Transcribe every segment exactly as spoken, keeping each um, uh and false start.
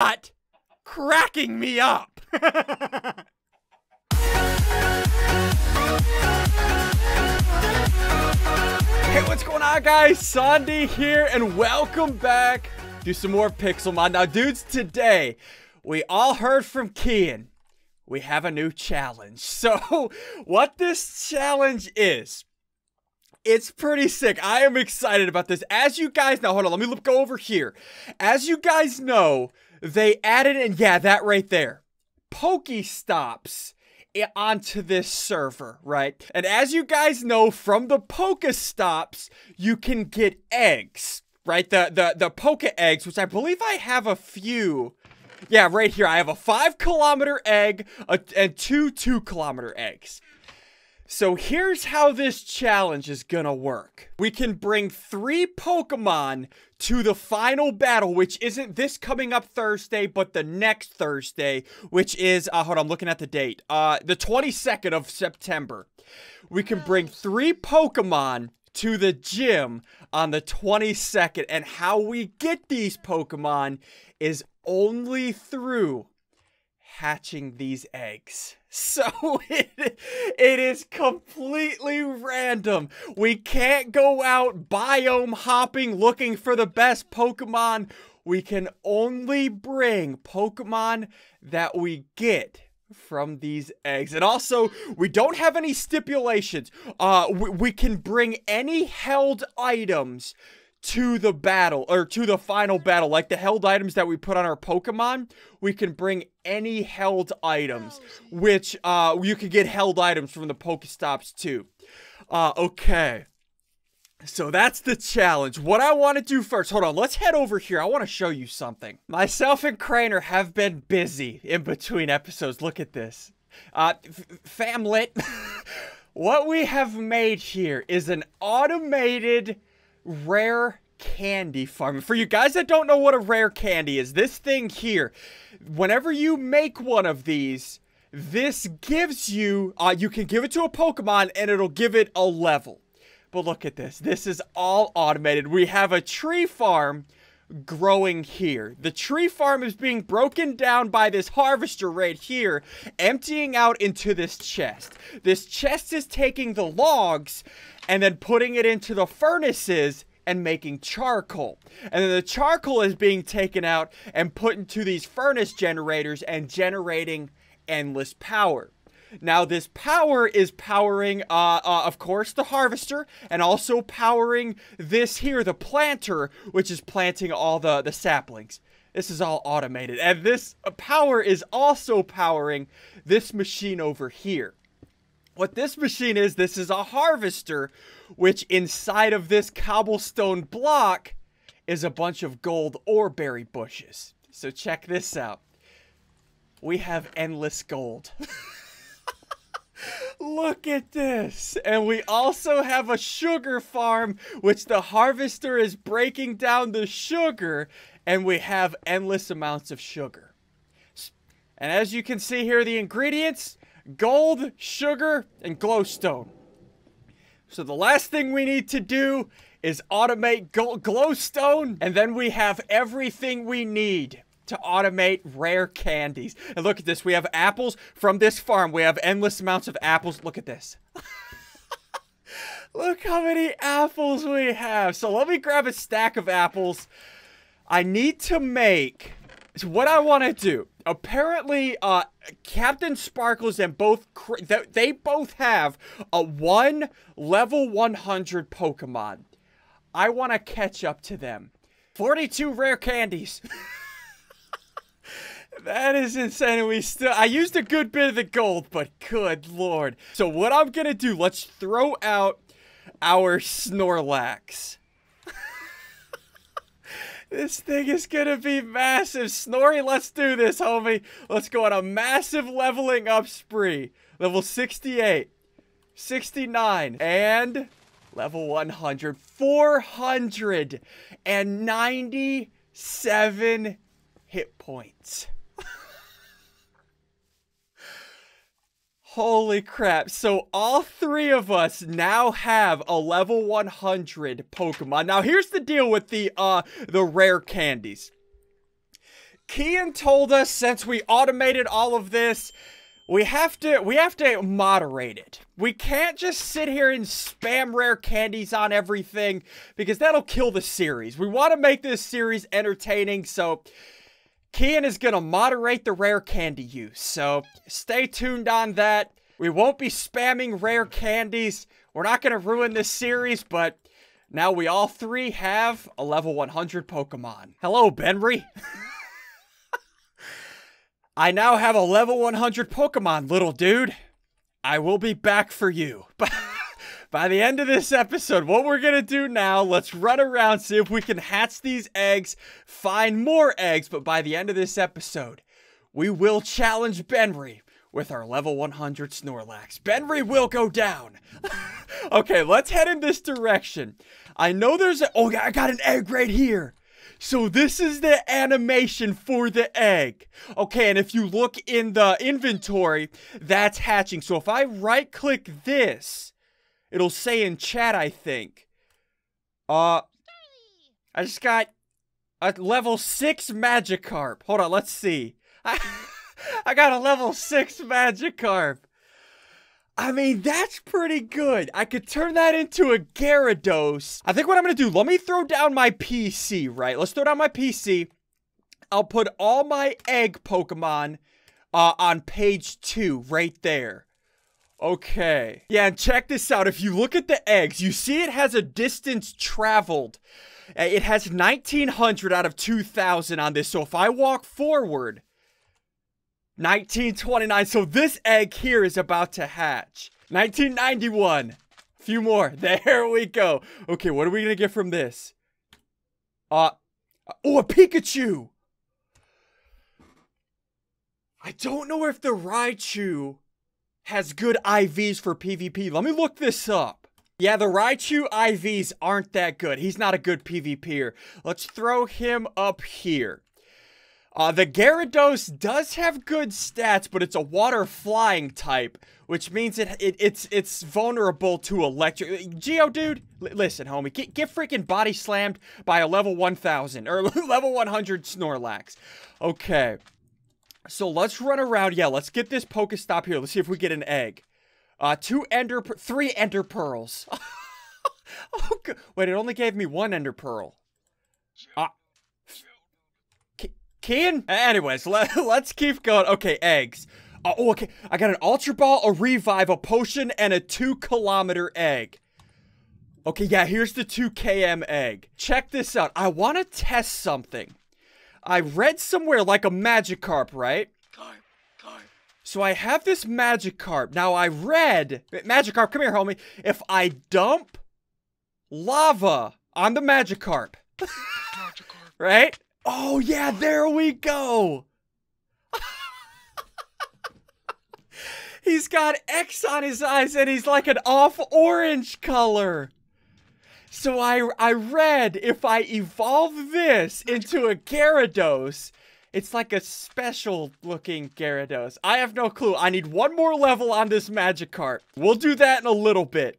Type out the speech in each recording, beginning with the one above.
not cracking me up. Hey, what's going on, guys? SSundee here, and welcome back to some more Pixelmon. Now, dudes, today, we all heard from Kian. We have a new challenge. So, what this challenge is, it's pretty sick. I am excited about this. As you guys know, hold on, let me look, go over here. As you guys know, they added in, yeah, that right there, Pokestops onto this server, right? And as you guys know, from the Pokestops, you can get eggs, right? The, the, the Poke eggs, which I believe I have a few. Yeah, right here, I have a five kilometer egg a, and two two kilometer eggs. So here's how this challenge is gonna work. We can bring three Pokemon to the final battle, which isn't this coming up Thursday, but the next Thursday, which is, uh, hold on, I'm looking at the date, uh, the twenty-second of September. We can bring three Pokemon to the gym on the twenty-second, and how we get these Pokemon is only through hatching these eggs. So it, it is completely random. We can't go out biome hopping looking for the best Pokemon. We can only bring Pokemon that we get from these eggs. And also, we don't have any stipulations. Uh, we, we can bring any held items to the battle, or to the final battle, like the held items that we put on our Pokemon. We can bring any held items, which uh you can get held items from the Pokestops too. Uh okay, so that's the challenge. What I want to do first, hold on, let's head over here. I want to show you something. Myself and Crainer have been busy in between episodes. Look at this, uh family. What we have made here is an automated rare candy farm. For you guys that don't know what a rare candy is, this thing here, whenever you make one of these, this gives you, uh, you can give it to a Pokemon and it'll give it a level. But look at this. This is all automated. We have a tree farm growing here. The tree farm is being broken down by this harvester right here, emptying out into this chest. This chest is taking the logs and then putting it into the furnaces and making charcoal. And then the charcoal is being taken out and put into these furnace generators and generating endless power. Now, this power is powering, uh, uh, of course, the harvester, and also powering this here, the planter, which is planting all the, the saplings. This is all automated. And this power is also powering this machine over here. What this machine is, this is a harvester, which inside of this cobblestone block is a bunch of gold or berry bushes. So check this out. We have endless gold. Look at this. And we also have a sugar farm, which the harvester is breaking down the sugar, and we have endless amounts of sugar. And as you can see here, the ingredients: gold, sugar, and glowstone. So the last thing we need to do is automate glowstone, and then we have everything we need to automate rare candies. And look at this, we have apples from this farm. We have endless amounts of apples. Look at this. Look how many apples we have. So let me grab a stack of apples. I need to make, so what I want to do, apparently uh Captain Sparkles and both, they both have a one level one hundred Pokemon. I want to catch up to them. Forty-two rare candies. That is insane. And we still, I used a good bit of the gold, but good lord. So what I'm gonna do, let's throw out our Snorlax. This thing is gonna be massive. Snorri, let's do this, homie. Let's go on a massive leveling up spree. Level sixty-eight, sixty-nine, and level one hundred. four hundred ninety-seven hit points. Holy crap. So all three of us now have a level one hundred Pokemon. Now here's the deal with the uh the rare candies. Kian told us since we automated all of this, we have to we have to moderate it. We can't just sit here and spam rare candies on everything because that'll kill the series. We want to make this series entertaining, so Kian is going to moderate the rare candy use. So stay tuned on that. We won't be spamming rare candies. We're not going to ruin this series, but now we all three have a level one hundred Pokemon. Hello, Benry. I now have a level one hundred Pokemon, little dude. I will be back for you. By the end of this episode, what we're going to do now, let's run around, see if we can hatch these eggs, find more eggs. But by the end of this episode, we will challenge Benry with our level one hundred Snorlax. Benry will go down. Okay, let's head in this direction. I know there's a... Oh, I got an egg right here. So this is the animation for the egg. Okay, and if you look in the inventory, that's hatching. So if I right-click this, it'll say in chat, I think. Uh, I just got a level six Magikarp. Hold on, let's see. I, I got a level six Magikarp. I mean, that's pretty good. I could turn that into a Gyarados. I think what I'm going to do, let me throw down my P C, right? Let's throw down my P C. I'll put all my egg Pokemon uh, on page two right there. Okay. Yeah, and check this out. If you look at the eggs, you see it has a distance traveled. It has nineteen hundred out of two thousand on this. So if I walk forward... nineteen twenty-nine, so this egg here is about to hatch. nineteen ninety-one, a few more, there we go. Okay, what are we gonna get from this? Uh, oh, a Pikachu! I don't know if the Raichu has good I Vs for PvP. Let me look this up. Yeah, the Raichu I Vs aren't that good. He's not a good PvPer. Let's throw him up here. Uh, the Gyarados does have good stats, but it's a water flying type, which means it, it it's it's vulnerable to electric. Geodude, l listen, homie, get, get freaking body slammed by a level one thousand or level one hundred Snorlax. Okay, so let's run around. Yeah, let's get this Pokestop here. Let's see if we get an egg. Uh, two Ender, three Ender Pearls. Oh, God. Wait, it only gave me one Ender Pearl. Ah. Uh, Kian? Anyways, let, let's keep going. Okay, eggs. Uh, oh, okay. I got an Ultra Ball, a Revive, a Potion, and a two kilometer egg. Okay, yeah, here's the two kilogram egg. Check this out. I want to test something. I read somewhere like a Magikarp, right? Carp, carp. So I have this Magikarp. Now I read... Magikarp, come here, homie. If I dump lava on the Magikarp, Magikarp. Right? Oh, yeah, there we go. He's got X on his eyes, and he's like an off-orange color. So I, I read if I evolve this into a Gyarados, it's like a special-looking Gyarados. I have no clue. I need one more level on this Magikarp. We'll do that in a little bit.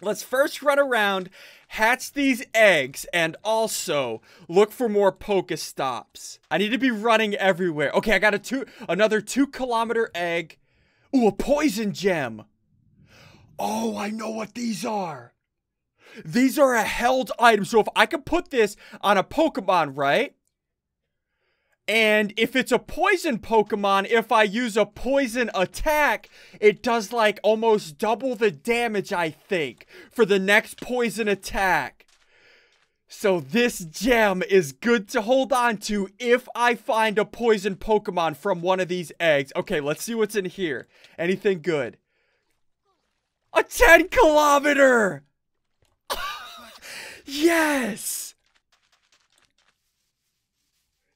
Let's first run around, hatch these eggs, and also look for more Pokestops. I need to be running everywhere. Okay, I got a two, another two kilometer egg. Ooh, a poison gem. Oh, I know what these are. These are a held item. So if I can put this on a Pokemon, right? And if it's a poison Pokemon, if I use a poison attack, it does like almost double the damage, I think, for the next poison attack. So this gem is good to hold on to if I find a poison Pokemon from one of these eggs. Okay, let's see what's in here. Anything good? A ten kilometer! Yes!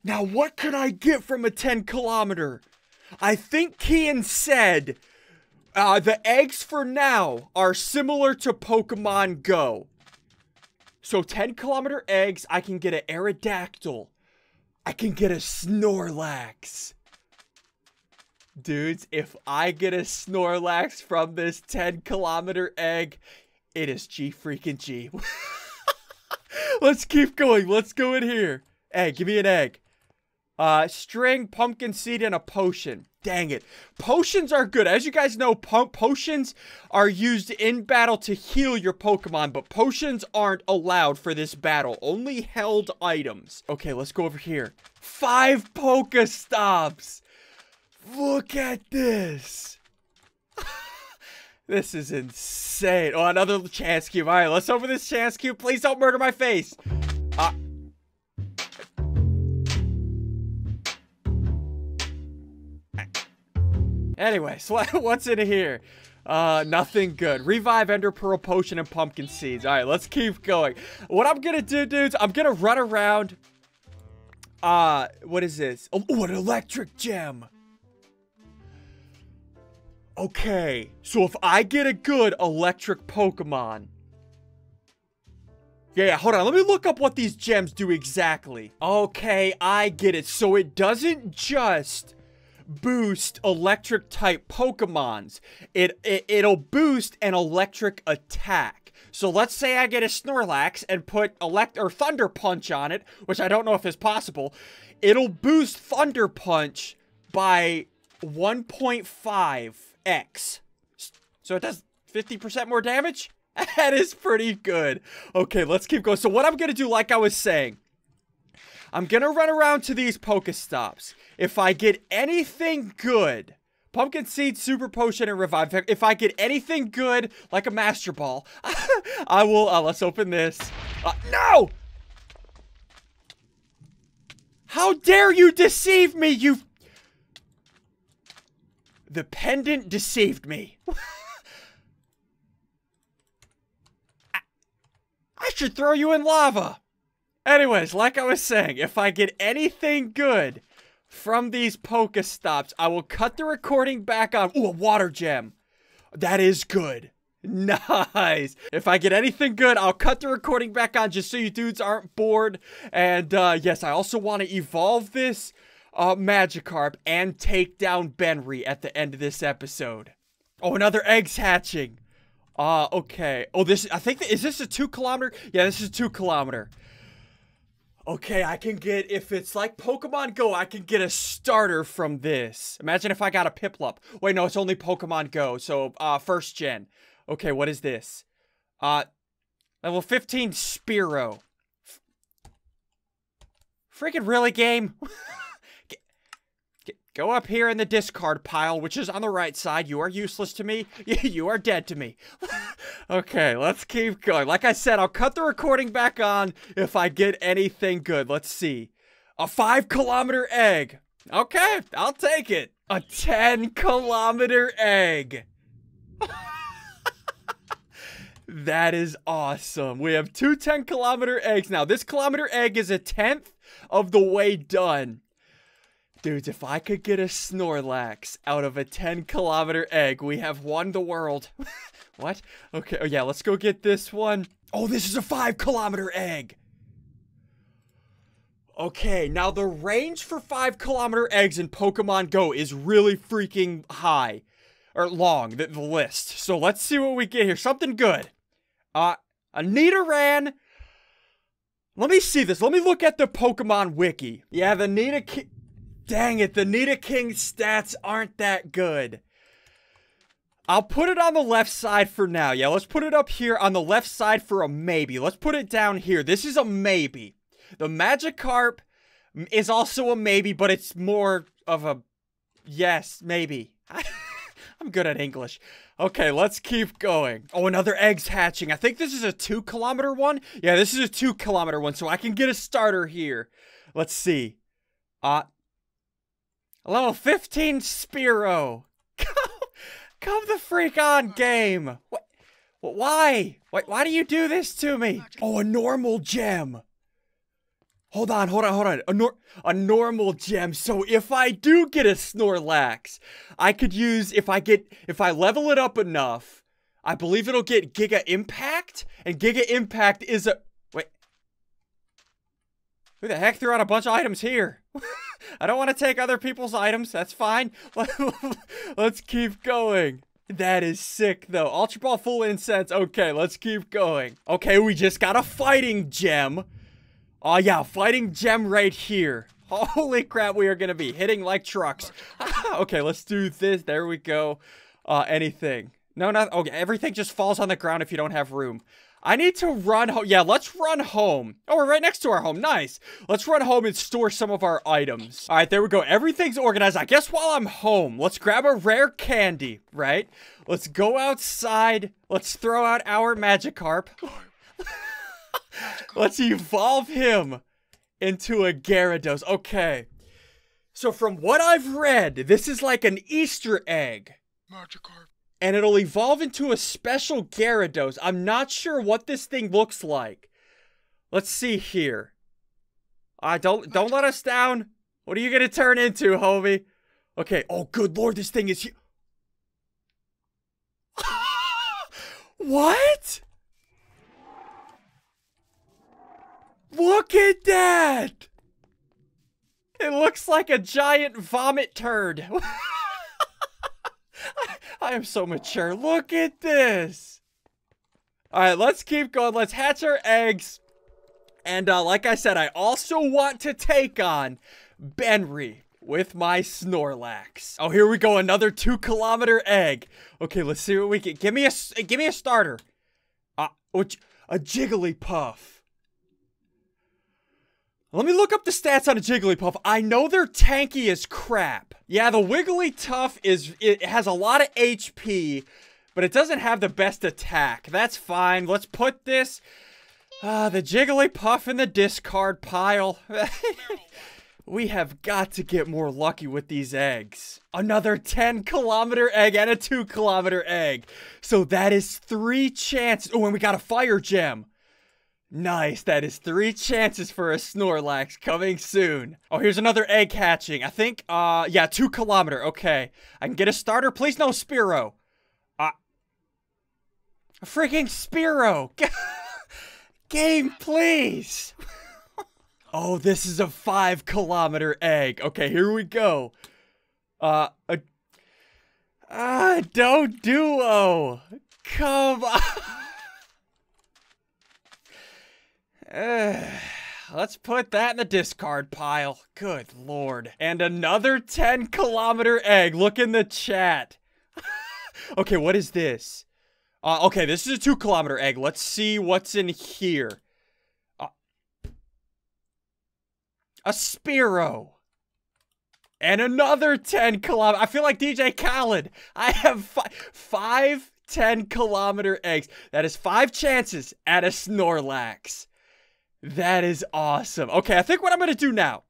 Now, what could I get from a ten kilometer? I think Kian said uh, the eggs for now are similar to Pokemon Go. So, ten kilometer eggs, I can get an Aerodactyl. I can get a Snorlax. Dudes, if I get a Snorlax from this ten kilometer egg, it is G freaking G. Let's keep going. Let's go in here. Egg, give me an egg. Uh, string, pumpkin seed, and a potion. Dang it. Potions are good. As you guys know, po potions are used in battle to heal your Pokemon, but potions aren't allowed for this battle. Only held items. Okay, let's go over here. Five Pokestops. Look at this. This is insane. Oh, another chance cube. All right, let's open this chance cube. Please don't murder my face. Uh, Anyway, so what's in here? Uh, nothing good. Revive, Ender Pearl, Potion, and Pumpkin Seeds. Alright, let's keep going. What I'm gonna do, dudes, I'm gonna run around. Uh, what is this? Oh, ooh, an Electric Gem. Okay, so if I get a good Electric Pokemon... Yeah, yeah, hold on. Let me look up what these gems do exactly. Okay, I get it. So it doesn't just... boost electric type Pokemons. It, it it'll boost an electric attack. So let's say I get a Snorlax and put elect or Thunder Punch on it, which I don't know if is possible. It'll boost Thunder Punch by one point five x. So it does fifty percent more damage. That is pretty good. Okay, let's keep going. So what I'm gonna do, like I was saying, I'm gonna run around to these Pokestops. If I get anything good, Pumpkin Seed, Super Potion, and Revive. If I get anything good, like a Master Ball, I will, uh, let's open this. Uh, no! How dare you deceive me, you... The pendant deceived me. I, I should throw you in lava. Anyways, like I was saying, if I get anything good from these Pokestops, I will cut the recording back on. Ooh, a water gem. That is good. Nice. If I get anything good, I'll cut the recording back on just so you dudes aren't bored. And uh, yes, I also want to evolve this uh, Magikarp and take down Benry at the end of this episode. Oh, another egg's hatching. Uh, okay. Oh, this, I think, th is this a two kilometer? Yeah, this is a two kilometer. Okay, I can get, if it's like Pokemon Go, I can get a starter from this. Imagine if I got a Piplup. Wait, no, it's only Pokemon Go, so uh, first gen. Okay, what is this? Uh, level fifteen Spearow. Freaking really, game? get, get, go up here in the discard pile, which is on the right side. You are useless to me. You are dead to me. Okay, let's keep going. Like I said, I'll cut the recording back on if I get anything good. Let's see. A five-kilometer egg. Okay, I'll take it. A ten-kilometer egg. That is awesome. We have two ten-kilometer eggs now. This kilometer egg is a tenth of the way done. Dudes, if I could get a Snorlax out of a ten-kilometer egg, we have won the world. What? Okay, oh yeah, let's go get this one. Oh, this is a five-kilometer egg. Okay, now the range for five-kilometer eggs in Pokemon Go is really freaking high. Or long, the, the list. So let's see what we get here. Something good. Uh, a Nidoran. Let me see this. Let me look at the Pokemon Wiki. Yeah, the Nidoking... Dang it, the Nidoking stats aren't that good. I'll put it on the left side for now. Yeah, let's put it up here on the left side for a maybe. Let's put it down here. This is a maybe. The Magikarp is also a maybe, but it's more of a yes, maybe. I'm good at English. Okay, let's keep going. Oh, another egg's hatching. I think this is a two-kilometer one. Yeah, this is a two-kilometer one, so I can get a starter here. Let's see. Uh... Level fifteen Spearow. Come, come the freak on, game. What? Why? Why? Why do you do this to me? Oh, a normal gem. Hold on, hold on, hold on. A, nor a normal gem. So if I do get a Snorlax, I could use, if I get, if I level it up enough, I believe it'll get Giga Impact, and Giga Impact is a, wait. Who the heck threw out a bunch of items here? I don't want to take other people's items. That's fine. Let's keep going. That is sick, though. Ultra Ball, full incense. Okay, let's keep going. Okay, we just got a fighting gem. Oh, yeah, fighting gem right here. Holy crap, we are going to be hitting like trucks. Okay, let's do this. There we go. Uh, anything. No, not... Okay, everything just falls on the ground if you don't have room. I need to run home. Yeah, let's run home. Oh, we're right next to our home. Nice. Let's run home and store some of our items. All right, there we go. Everything's organized. I guess while I'm home, let's grab a rare candy, right? Let's go outside. Let's throw out our Magikarp. Let's evolve him into a Gyarados. Okay. So from what I've read, this is like an Easter egg. Magikarp. And it'll evolve into a special Gyarados. I'm not sure what this thing looks like. Let's see here. I uh, don't don't let us down. What are you gonna turn into, homie? Okay. Oh, good lord, this thing is. What? Look at that! It looks like a giant vomit turd. I am so mature. Look at this. Alright, let's keep going. Let's hatch our eggs. And uh, like I said, I also want to take on Benry with my Snorlax. Oh, here we go. Another two kilometer egg. Okay, let's see what we can. Give me a, give me a starter. Uh, a Jigglypuff. Let me look up the stats on a Jigglypuff. I know they're tanky as crap. Yeah, the Wigglytuff is, it has a lot of H P, but it doesn't have the best attack. That's fine. Let's put this, uh, the Jigglypuff in the discard pile. We have got to get more lucky with these eggs. Another ten kilometer egg and a two kilometer egg. So that is three chances. Oh, and we got a fire gem. Nice, that is three chances for a Snorlax coming soon. Oh, here's another egg hatching. I think, uh, yeah, two kilometer. Okay, I can get a starter. Please no Spearow. Uh, a freaking Spearow. Game, please. Oh, this is a five kilometer egg. Okay, here we go. Uh, a, uh, Doduo. Come on. Uh, let's put that in the discard pile. Good lord. And another ten kilometer egg. Look in the chat. Okay, what is this? Uh, okay, this is a two kilometer egg. Let's see what's in here. Uh, a Spearow. And another ten kilometer. I feel like D J Khaled. I have fi five ten kilometer eggs. That is five chances at a Snorlax. That is awesome. Okay, I think what I'm going to do now,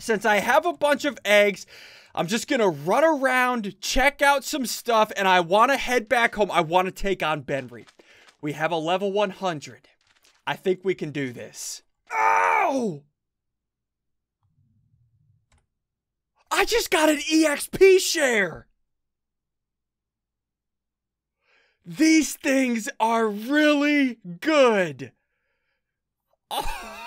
since I have a bunch of eggs, I'm just going to run around, check out some stuff, and I want to head back home. I want to take on Benry. We have a level one hundred. I think we can do this. Oh! I just got an E X P share! These things are really good! Oh,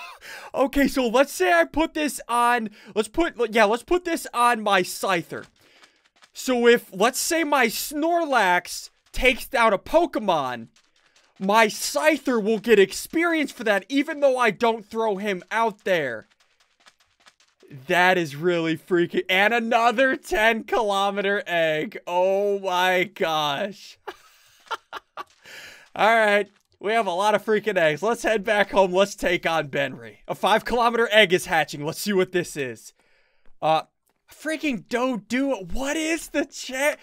okay, so let's say I put this on, let's put, yeah, let's put this on my Scyther. So if, let's say my Snorlax takes down a Pokemon, my Scyther will get experience for that, even though I don't throw him out there. That is really freaky. And another ten kilometer egg. Oh my gosh. All right. We have a lot of freaking eggs. Let's head back home. Let's take on Benry. A five kilometer egg is hatching. Let's see what this is. Uh, freaking Doduo. What is the chat?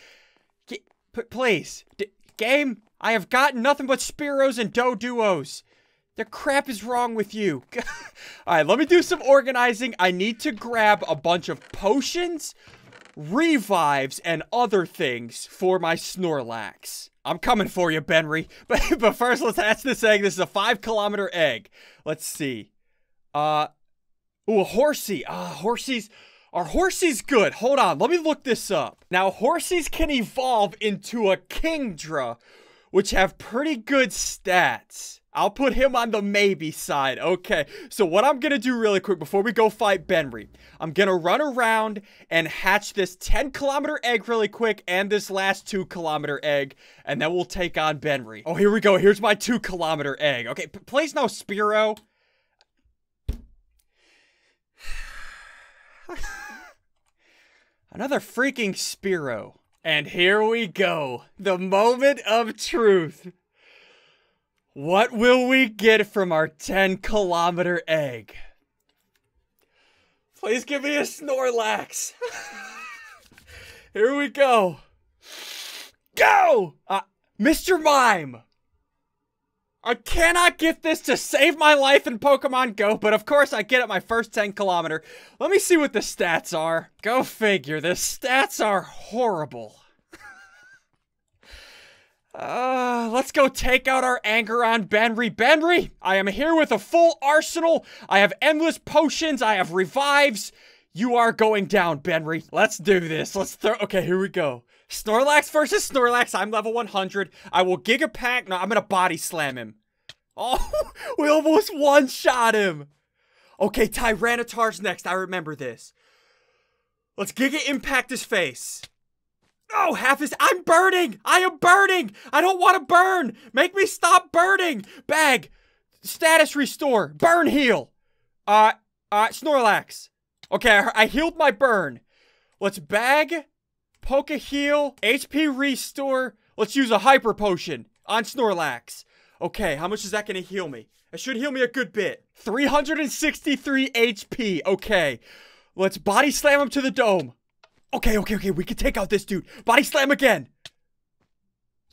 Please. D game, I have gotten nothing but Spearows and Doduos. The crap is wrong with you. All right, let me do some organizing. I need to grab a bunch of potions, revives, and other things for my Snorlax. I'm coming for you, Benry. But, but first, let's hatch this egg. This is a five kilometer egg. Let's see. Uh, ooh, a Horsey. Uh, Horseys. Are Horseys good? Hold on. Let me look this up. Now, Horseys can evolve into a Kingdra, which have pretty good stats. I'll put him on the maybe side. Okay, so what I'm going to do really quick before we go fight Benry, I'm going to run around and hatch this ten kilometer egg really quick and this last two kilometer egg, and then we'll take on Benry. Oh, here we go. Here's my two kilometer egg. Okay, please no Spearow. Another freaking Spiro. And here we go. The moment of truth. What will we get from our ten kilometer egg? Please give me a Snorlax. Here we go. Go! Uh, Mister Mime! I cannot get this to save my life in Pokemon Go, but of course I get it my first ten kilometer. Let me see what the stats are. Go figure, the stats are horrible. Uh, let's go take out our anger on Benry. Benry, I am here with a full arsenal. I have endless potions. I have revives. You are going down, Benry. Let's do this. Let's throw... Okay, here we go. Snorlax versus Snorlax. I'm level one hundred. I will Giga Pack. No, I'm going to body slam him. Oh, we almost one-shot him. Okay, Tyranitar's next. I remember this. Let's Giga Impact his face. Oh, half is- I'm burning! I am burning! I don't want to burn! Make me stop burning! Bag! Status restore! Burn heal! Uh, uh, Snorlax. Okay, I, I healed my burn. Let's bag, poke a heal, H P restore. Let's use a hyper potion on Snorlax. Okay, how much is that gonna heal me? It should heal me a good bit. three hundred sixty-three H P, okay. Let's body slam him to the dome. Okay, okay, okay, we can take out this dude. Body slam again.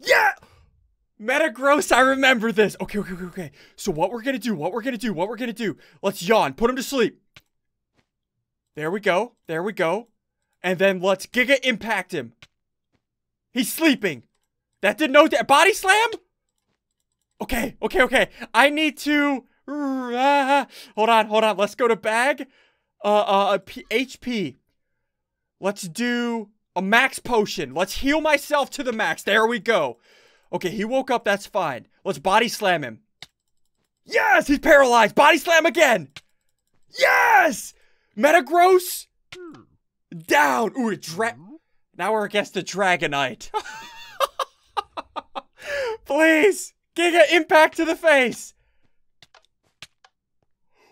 Yeah! Metagross, I remember this. Okay, okay, okay, okay. So what we're gonna do, what we're gonna do, what we're gonna do. Let's yawn, put him to sleep. There we go, there we go. And then let's Giga Impact him. He's sleeping. That did no da- Body slam? Okay, okay, okay. I need to... Uh, hold on, hold on. Let's go to bag. Uh, uh, P H P. Let's do a max potion. Let's heal myself to the max. There we go. Okay, he woke up. That's fine. Let's body slam him. Yes, he's paralyzed. Body slam again. Yes! Metagross. Down. Ooh, a dra- Now we're against the Dragonite. Please. Giga Impact to the face.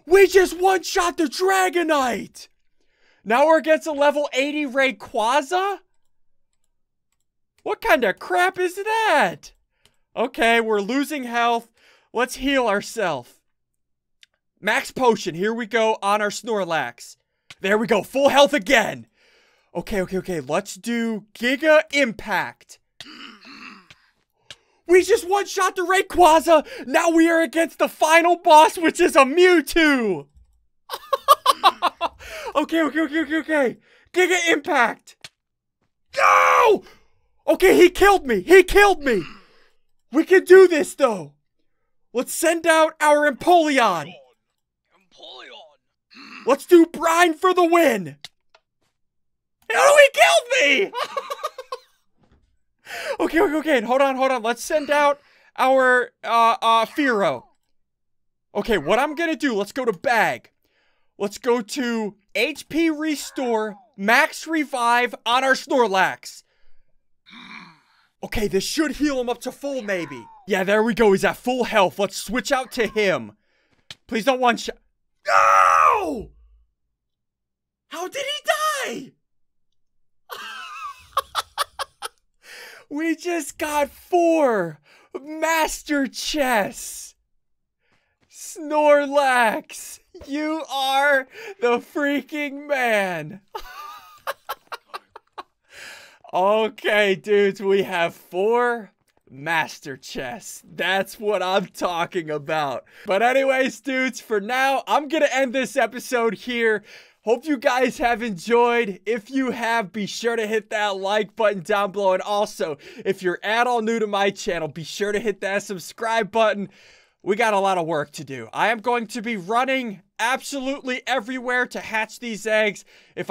We just one-shot the Dragonite. Now we're against a level eighty Rayquaza? What kind of crap is that? Okay, we're losing health. Let's heal ourselves. Max potion. Here we go on our Snorlax. There we go. Full health again. Okay, okay, okay. Let's do Giga Impact. We just one-shot the Rayquaza. Now we are against the final boss, which is a Mewtwo. Okay, okay, okay, okay, okay. Giga Impact. Go! Okay, he killed me. He killed me. We can do this, though. Let's send out our Empoleon. Empoleon. Let's do Brine for the win. Oh, he killed me! Okay, okay, okay. Hold on, hold on. Let's send out our uh, uh, Fearow. Okay, what I'm going to do, let's go to bag. Let's go to H P restore, max revive on our Snorlax. Okay, this should heal him up to full, maybe. Yeah, there we go. He's at full health. Let's switch out to him. Please don't one shot. No! How did he die? We just got four Master Chests. Snorlax. You are the freaking man. Okay, dudes, we have four Master Chests. That's what I'm talking about. But anyways, dudes, for now, I'm going to end this episode here. Hope you guys have enjoyed. If you have, be sure to hit that like button down below. And also, if you're at all new to my channel, be sure to hit that subscribe button. We got a lot of work to do. I am going to be running absolutely everywhere to hatch these eggs. If I